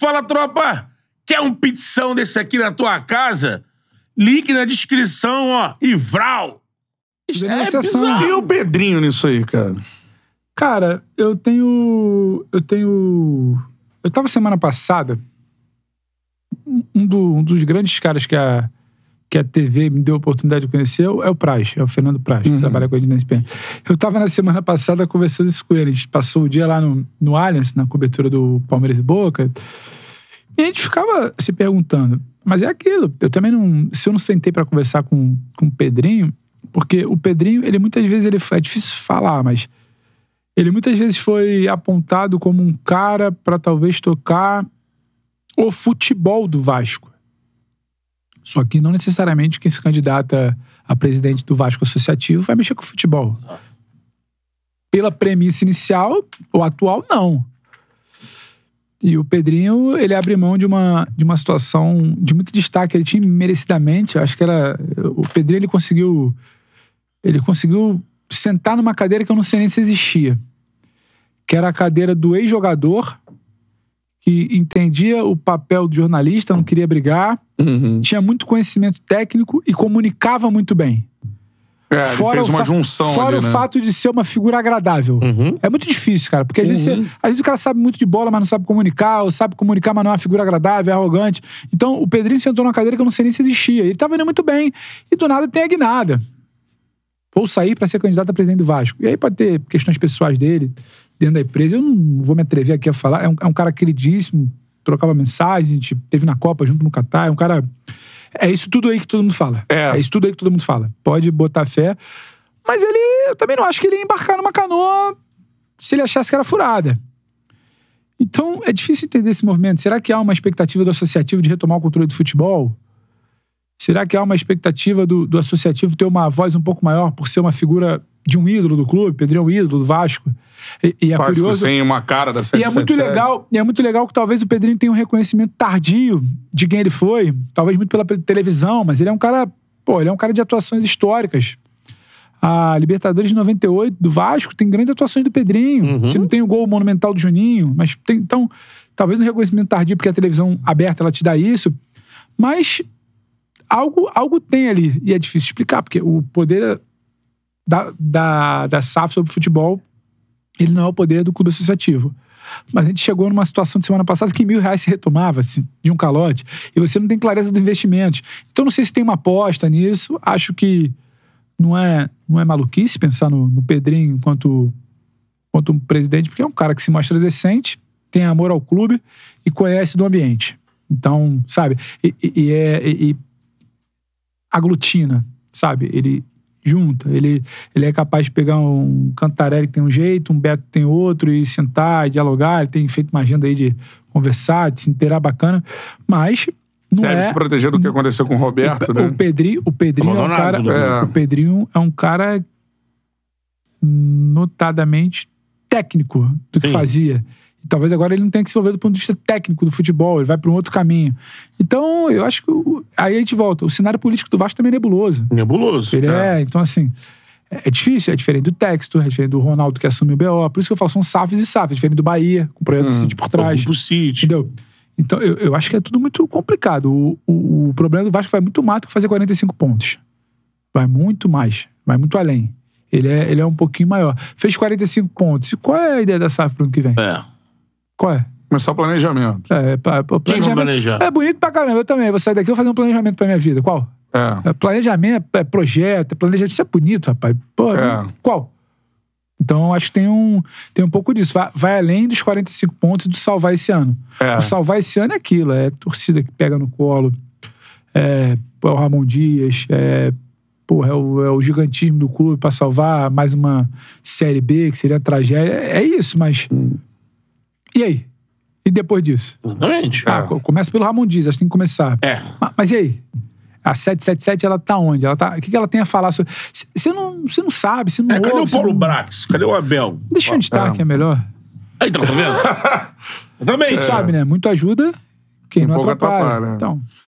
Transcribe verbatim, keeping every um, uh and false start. Fala, tropa! Quer um pizzão desse aqui na tua casa? Link na descrição, ó. E vral! É e o Pedrinho nisso aí, cara? Cara, eu tenho... Eu tenho... Eu tava semana passada... Um, do, um dos grandes caras que a, que a T V me deu a oportunidade de conhecer é o Praz, é o Fernando Praz, uhum. que trabalha com a gente na E S P N. Eu tava na semana passada conversando isso com ele. A gente passou o dia lá no, no Allianz, na cobertura do Palmeiras e Boca. E a gente ficava se perguntando. Mas é aquilo. Eu também não... Se eu não sentei pra conversar com, com o Pedrinho... Porque o Pedrinho, ele muitas vezes... ele é difícil falar, mas... Ele muitas vezes foi apontado como um cara pra talvez tocar... o futebol do Vasco. Só que não necessariamente quem se candidata a presidente do Vasco Associativo vai mexer com o futebol. Pela premissa inicial, ou atual, não. E o Pedrinho, ele abre mão de uma, de uma situação de muito destaque. Ele tinha merecidamente, eu acho que era... O Pedrinho, ele conseguiu... Ele conseguiu sentar numa cadeira que eu não sei nem se existia. Que era a cadeira do ex-jogador... que entendia o papel do jornalista, não queria brigar, uhum. tinha muito conhecimento técnico e comunicava muito bem. É, fora ele fez uma junção Fora ali, o né? fato de ser uma figura agradável. Uhum. É muito difícil, cara, porque às, uhum. vezes você, às vezes o cara sabe muito de bola, mas não sabe comunicar, ou sabe comunicar, mas não é uma figura agradável, é arrogante. Então o Pedrinho sentou numa cadeira que eu não sei nem se existia. Ele tava indo muito bem, e do nada tem a guinada. Vou sair pra ser candidato a presidente do Vasco. E aí pode ter questões pessoais dele... dentro da empresa, eu não vou me atrever aqui a falar. É um, é um cara queridíssimo, trocava mensagem, a gente teve na Copa junto no Catar, é um cara... É isso tudo aí que todo mundo fala. É, é isso tudo aí que todo mundo fala. Pode botar fé. Mas ele... Eu também não acho que ele ia embarcar numa canoa se ele achasse que era furada. Então, é difícil entender esse movimento. Será que há uma expectativa do associativo de retomar o controle do futebol? Será que há uma expectativa do, do associativo ter uma voz um pouco maior por ser uma figura... de um ídolo do clube? Pedrinho é um ídolo do Vasco. E, e é Vasco curioso, sem uma cara da sete sete sete. E é muito legal, e é muito legal que talvez o Pedrinho tenha um reconhecimento tardio de quem ele foi, talvez muito pela televisão, mas ele é um cara, pô, ele é um cara de atuações históricas. A Libertadores de noventa e oito do Vasco tem grandes atuações do Pedrinho. Uhum. Se não tem o gol monumental do Juninho, mas tem, então, talvez um reconhecimento tardio porque a televisão aberta ela te dá isso, mas algo, algo tem ali e é difícil explicar, porque o poder Da, da, da S A F sobre futebol, ele não é o poder do clube associativo. Mas a gente chegou numa situação de semana passada que mil reais se retomava assim, de um calote, e você não tem clareza dos investimentos. Então não sei se tem uma aposta nisso, acho que não é, não é maluquice pensar no, no Pedrinho enquanto, enquanto um presidente, porque é um cara que se mostra decente, tem amor ao clube e conhece do ambiente. Então, sabe, e, e, e, é, e, e aglutina, sabe, ele... junta. Ele, ele é capaz de pegar um Cantarelli que tem um jeito, um Beto que tem outro, e sentar, e dialogar. Ele tem feito uma agenda aí de conversar, de se inteirar bacana, mas não Deve é... Deve se proteger do que aconteceu com o Roberto, o, né? O Pedrinho, o Pedrinho é um cara... É. O Pedrinho é um cara notadamente técnico do que Sim. fazia. E talvez agora ele não tenha que se envolver do ponto de vista técnico do futebol, ele vai para um outro caminho. Então, eu acho que... O, aí a gente volta. O cenário político do Vasco também é nebuloso. Nebuloso. Ele é. é então assim... É difícil, é diferente do texto, é diferente do Ronaldo que assume o B O. Por isso que eu falo, são S A Fs e S A Fs. É diferente do Bahia, com o projeto hum, do City por trás. O City. Entendeu? Então, eu, eu acho que é tudo muito complicado. O, o, o problema do Vasco vai muito mais do que fazer quarenta e cinco pontos. Vai muito mais. Vai muito além. Ele é, ele é um pouquinho maior. Fez quarenta e cinco pontos. E qual é a ideia da S A F pro ano que vem? É... Qual é? Começar o planejamento. É, é, é, planejamento. Quem vai planejar? É bonito pra caramba, eu também. Vou sair daqui e vou fazer um planejamento pra minha vida. Qual? É. É planejamento, é projeto, é planejamento. Isso é bonito, rapaz. Pô, é. Qual? Então, acho que tem um, tem um pouco disso. Vai, vai além dos quarenta e cinco pontos do salvar esse ano. É. O salvar esse ano é aquilo. É torcida que pega no colo. É, é o Ramon Dias. É... Porra, é o, é o gigantismo do clube pra salvar mais uma Série B, que seria tragédia. É, é isso, mas... Hum. E aí? E depois disso? Exatamente. Ah, é. Começa pelo Ramon Dias, acho que tem que começar. É. Mas, mas e aí? A sete sete sete, ela tá onde? Ela tá, o que, que ela tem a falar sobre... Você não, não sabe, você não é, ouve... Cadê o Paulo não... Brax? Cadê o Abel? Deixa onde tá, que é melhor. Aí, então, tá vendo? Também. Você é. sabe, né? Muito ajuda quem um não atrapalha. atrapalha. Então...